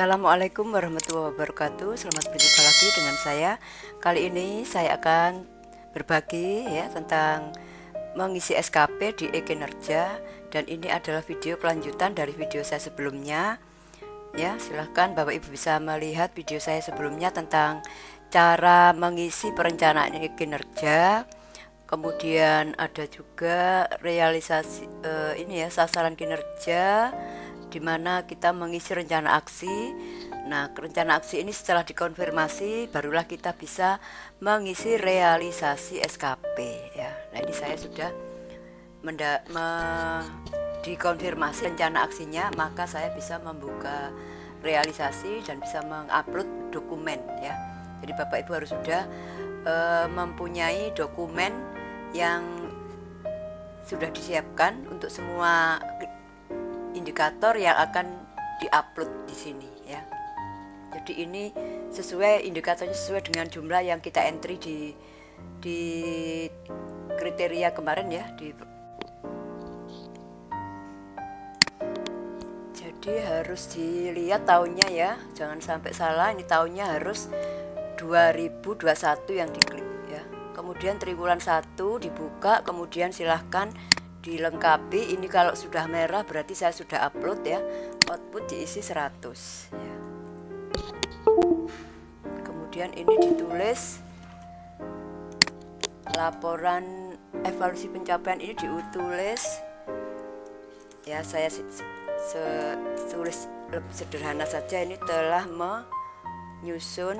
Assalamualaikum warahmatullahi wabarakatuh. Selamat berjumpa lagi dengan saya. Kali ini saya akan berbagi ya tentang mengisi SKP di EKinerja, dan ini adalah video kelanjutan dari video saya sebelumnya. Ya, silahkan Bapak Ibu bisa melihat video saya sebelumnya tentang cara mengisi perencanaan EKinerja. Kemudian ada juga realisasi ini ya, sasaran kinerja, dimana kita mengisi rencana aksi. Nah, rencana aksi ini setelah dikonfirmasi barulah kita bisa mengisi realisasi SKP ya. Nah, ini saya sudah dikonfirmasi rencana aksinya, maka saya bisa membuka realisasi dan bisa mengupload dokumen ya. Jadi Bapak Ibu harus sudah mempunyai dokumen yang sudah disiapkan untuk semua indikator yang akan diupload di sini ya. Jadi ini sesuai indikatornya, sesuai dengan jumlah yang kita entry di kriteria kemarin ya. Jadi harus dilihat tahunnya ya, jangan sampai salah. Ini tahunnya harus 2021 yang diklik ya. Kemudian triwulan 1 dibuka, kemudian silahkan dilengkapi. Ini kalau sudah merah berarti saya sudah upload ya. Output diisi 100 ya. Kemudian ini ditulis laporan evaluasi pencapaian, ini ditulis ya. Saya tulis lebih sederhana saja. Ini telah menyusun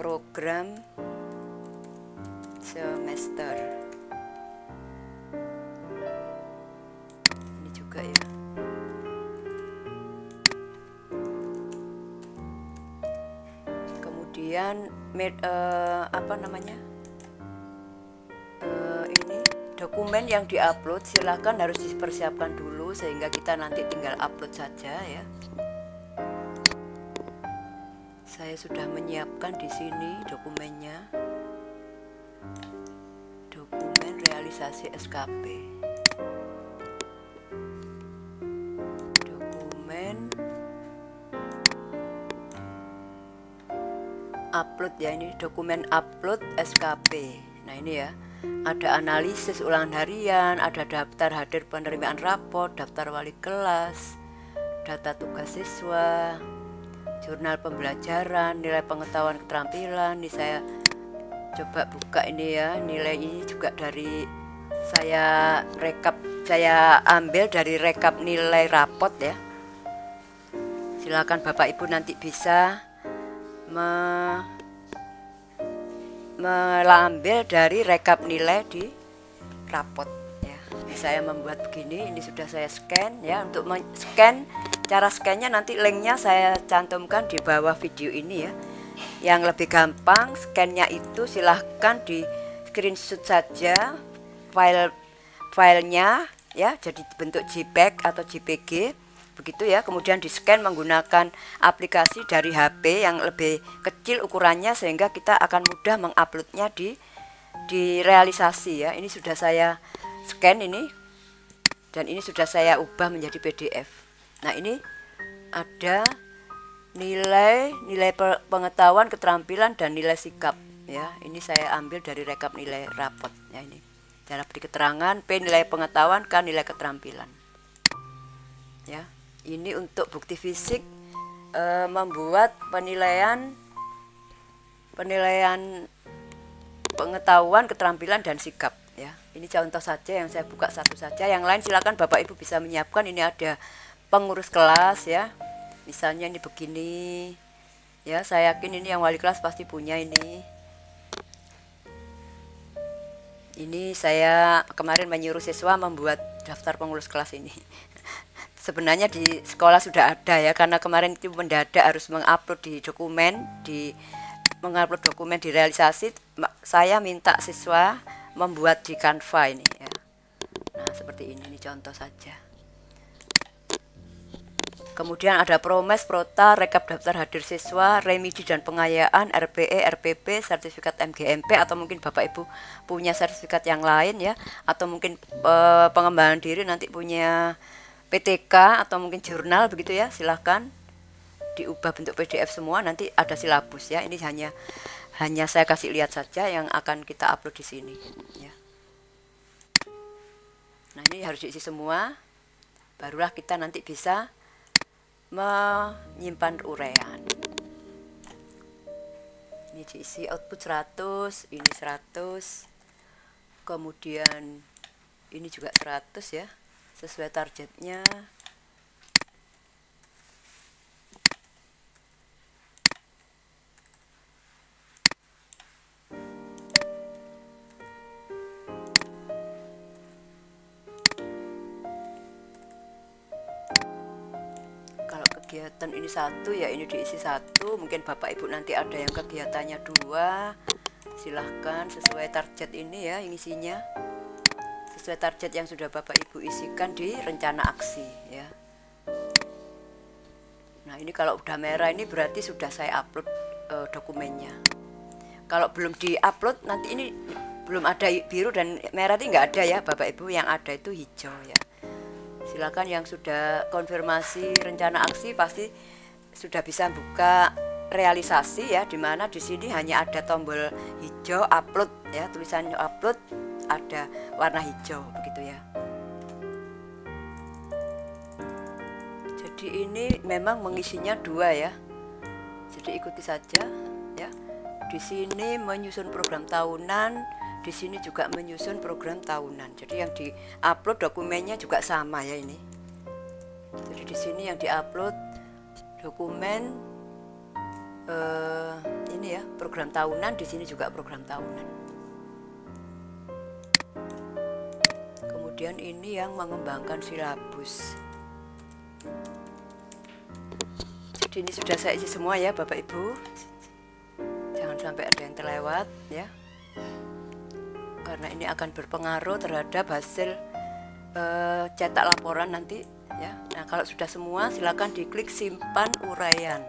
program semester. Kemudian ini dokumen yang diupload silahkan harus dipersiapkan dulu sehingga kita nanti tinggal upload saja ya. Saya sudah menyiapkan di sini dokumennya, dokumen realisasi SKP, dokumen upload ya. Ini dokumen upload SKP. Nah, ini ya, ada analisis ulangan harian, ada daftar hadir penerimaan rapor, daftar wali kelas, data tugas siswa, jurnal pembelajaran, nilai pengetahuan keterampilan. Ini saya coba buka ini ya. Nilai ini juga dari saya ambil dari rekap nilai rapor ya. Silakan Bapak Ibu nanti bisa mengambil dari rekap nilai di rapot ya. Saya membuat begini, ini sudah saya scan ya. Untuk men-scan, cara scannya nanti linknya saya cantumkan di bawah video ini ya. Yang lebih gampang scannya itu silahkan di screenshot saja filenya ya, jadi bentuk JPEG atau JPG begitu ya. Kemudian di scan menggunakan aplikasi dari HP yang lebih kecil ukurannya, sehingga kita akan mudah menguploadnya di realisasi ya. Ini sudah saya scan ini, dan ini sudah saya ubah menjadi PDF. Nah, ini ada nilai pengetahuan keterampilan dan nilai sikap ya. Ini saya ambil dari rekap nilai rapot ya. Ini cara beri keterangan, P nilai pengetahuan, K nilai keterampilan ya. Ini untuk bukti fisik, membuat penilaian pengetahuan, keterampilan, dan sikap ya. Ini contoh saja yang saya buka satu saja. Yang lain silakan Bapak Ibu bisa menyiapkan. Ini ada pengurus kelas ya. Misalnya ini begini ya. Saya yakin ini yang wali kelas pasti punya ini. Ini saya kemarin menyuruh siswa membuat daftar pengurus kelas ini. Sebenarnya di sekolah sudah ada ya, karena kemarin itu mendadak harus mengupload dokumen di realisasi. Saya minta siswa membuat di Canva ini ya. Nah, seperti ini contoh saja. Kemudian ada promes, prota, rekap daftar hadir siswa, remedi dan pengayaan, RPE, RPP, sertifikat MGMP, atau mungkin Bapak Ibu punya sertifikat yang lain ya, atau mungkin pengembangan diri nanti punya PTK atau mungkin jurnal begitu ya, silahkan diubah bentuk PDF semua, nanti ada silabus ya. Ini hanya saya kasih lihat saja yang akan kita upload di sini ya. Nah, ini harus diisi semua, barulah kita nanti bisa menyimpan uraian. Ini diisi output 100, ini 100, kemudian ini juga 100 ya, sesuai targetnya. Kegiatan ini 1 ya, ini diisi 1. Mungkin bapak ibu nanti ada yang kegiatannya 2, silahkan sesuai target ini ya, isinya sesuai target yang sudah bapak ibu isikan di rencana aksi ya. Nah, ini kalau udah merah ini berarti sudah saya upload dokumennya. Kalau belum di upload nanti ini belum ada biru dan merah, ini nggak ada ya bapak ibu, yang ada itu hijau ya. Silakan yang sudah konfirmasi rencana aksi pasti sudah bisa buka realisasi ya, dimana di sini hanya ada tombol hijau upload ya, tulisannya upload ada warna hijau begitu ya. Jadi ini memang mengisinya 2 ya, jadi ikuti saja ya. Di sini menyusun program tahunan, di sini juga menyusun program tahunan. Jadi yang diupload dokumennya juga sama ya ini. Jadi di sini yang diupload dokumen ini ya, program tahunan, di sini juga program tahunan. Kemudian ini yang mengembangkan silabus. Jadi ini sudah saya isi semua ya Bapak Ibu. Jangan sampai ada yang terlewat ya, karena ini akan berpengaruh terhadap hasil cetak laporan nanti ya. Nah, kalau sudah semua silakan diklik simpan uraian.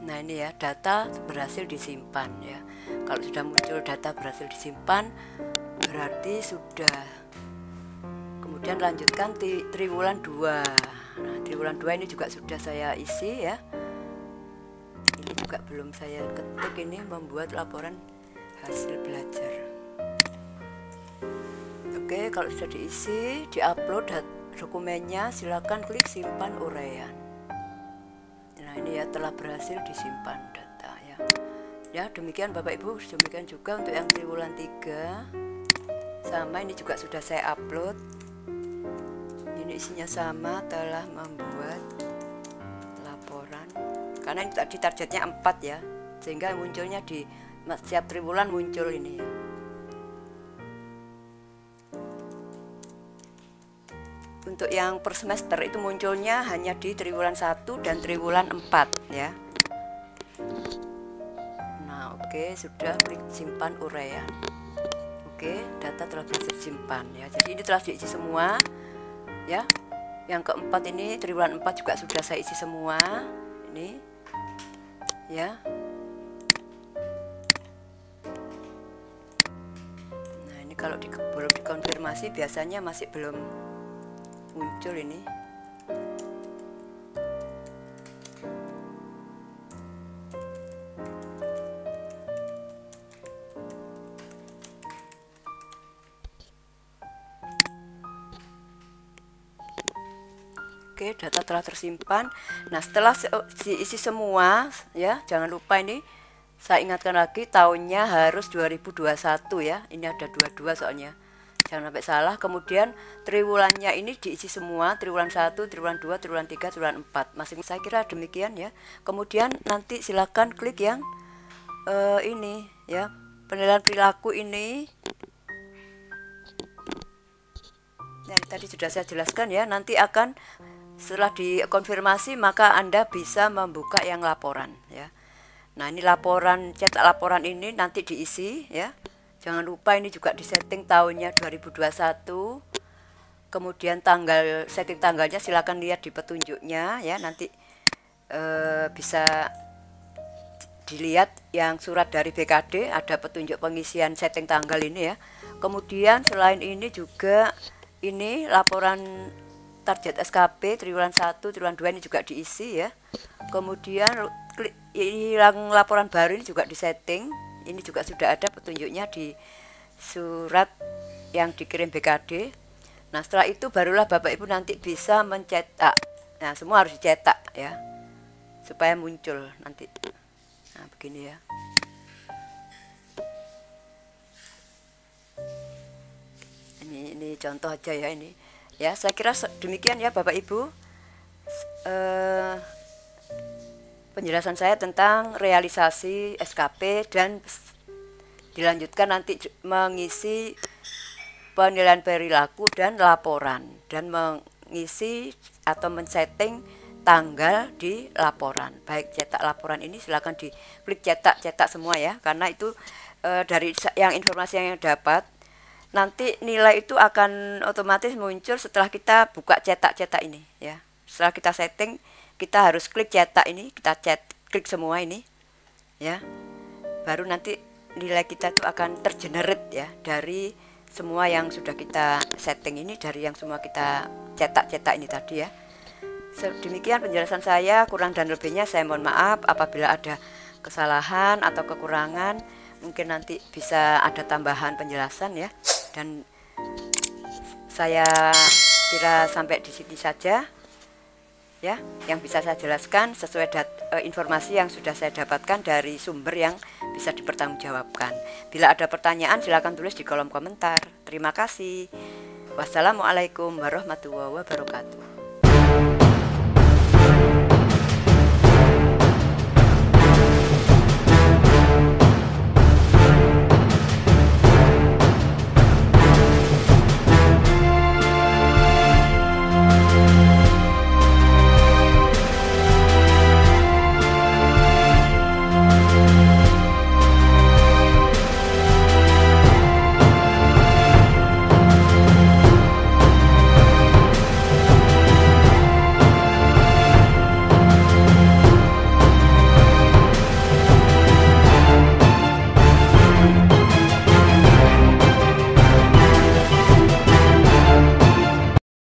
Nah, ini ya, data berhasil disimpan ya. Kalau sudah muncul data berhasil disimpan berarti sudah. Kemudian lanjutkan triwulan 2. Nah, triwulan 2 ini juga sudah saya isi ya. Ini juga belum saya ketik, ini membuat laporan hasil belajar. Oke, kalau sudah diisi, diupload dokumennya, silakan klik simpan uraian. Nah, ini ya telah berhasil disimpan data ya. Ya, demikian Bapak Ibu, demikian juga untuk yang triwulan 3. Sama, ini juga sudah saya upload. Isinya sama, telah membuat laporan, karena ini tadi targetnya 4 ya, sehingga munculnya di setiap triwulan muncul ini ya. Untuk yang per semester itu munculnya hanya di triwulan 1 dan triwulan 4 ya. Nah, oke, sudah klik simpan uraian. Oke, data telah disimpan ya. Jadi ini telah diisi semua ya. Yang keempat ini triwulan 4 juga sudah saya isi semua ini ya. Nah, ini kalau belum dikonfirmasi biasanya masih belum muncul ini. Oke, data telah tersimpan. Nah, setelah diisi semua ya, jangan lupa ini saya ingatkan lagi, tahunnya harus 2021 ya. Ini ada 22 soalnya, jangan sampai salah. Kemudian triwulannya ini diisi semua, triwulan 1, triwulan 2, triwulan 3, triwulan 4 masing-masing. Saya kira demikian ya. Kemudian nanti silakan klik yang ini ya, penilaian perilaku ini. Nah, tadi sudah saya jelaskan ya, nanti akan setelah dikonfirmasi maka Anda bisa membuka yang laporan ya. Nah, ini laporan, cetak laporan ini nanti diisi ya. Jangan lupa ini juga disetting tahunnya 2021. Kemudian tanggal, setting tanggalnya silakan lihat di petunjuknya ya, nanti bisa dilihat yang surat dari BKD ada petunjuk pengisian setting tanggal ini ya. Kemudian selain ini juga ini laporan target SKP triwulan 1, triwulan 2 ini juga diisi ya. Kemudian yang laporan baru ini juga disetting. Ini juga sudah ada petunjuknya di surat yang dikirim BKD. Nah, setelah itu barulah Bapak Ibu nanti bisa mencetak. Nah, semua harus dicetak ya, supaya muncul nanti. Nah, begini ya. Ini contoh aja ya ini. Ya, saya kira demikian ya Bapak Ibu. Penjelasan saya tentang realisasi SKP dan dilanjutkan nanti mengisi penilaian perilaku dan laporan dan mengisi atau men-setting tanggal di laporan. Baik cetak laporan ini silakan di klik cetak semua ya, karena itu dari yang informasi yang dapat nanti nilai itu akan otomatis muncul setelah kita buka cetak ini ya. Setelah kita setting, kita harus klik cetak ini, kita klik semua ini ya, baru nanti nilai kita itu akan tergenerate ya dari semua yang sudah kita setting ini, dari yang semua kita cetak ini tadi ya. Demikian penjelasan saya, kurang dan lebihnya saya mohon maaf apabila ada kesalahan atau kekurangan. Mungkin nanti bisa ada tambahan penjelasan ya, dan saya kira sampai di sini saja ya yang bisa saya jelaskan sesuai informasi yang sudah saya dapatkan dari sumber yang bisa dipertanggungjawabkan. Bila ada pertanyaan silakan tulis di kolom komentar. Terima kasih. Wassalamualaikum warahmatullahi wabarakatuh.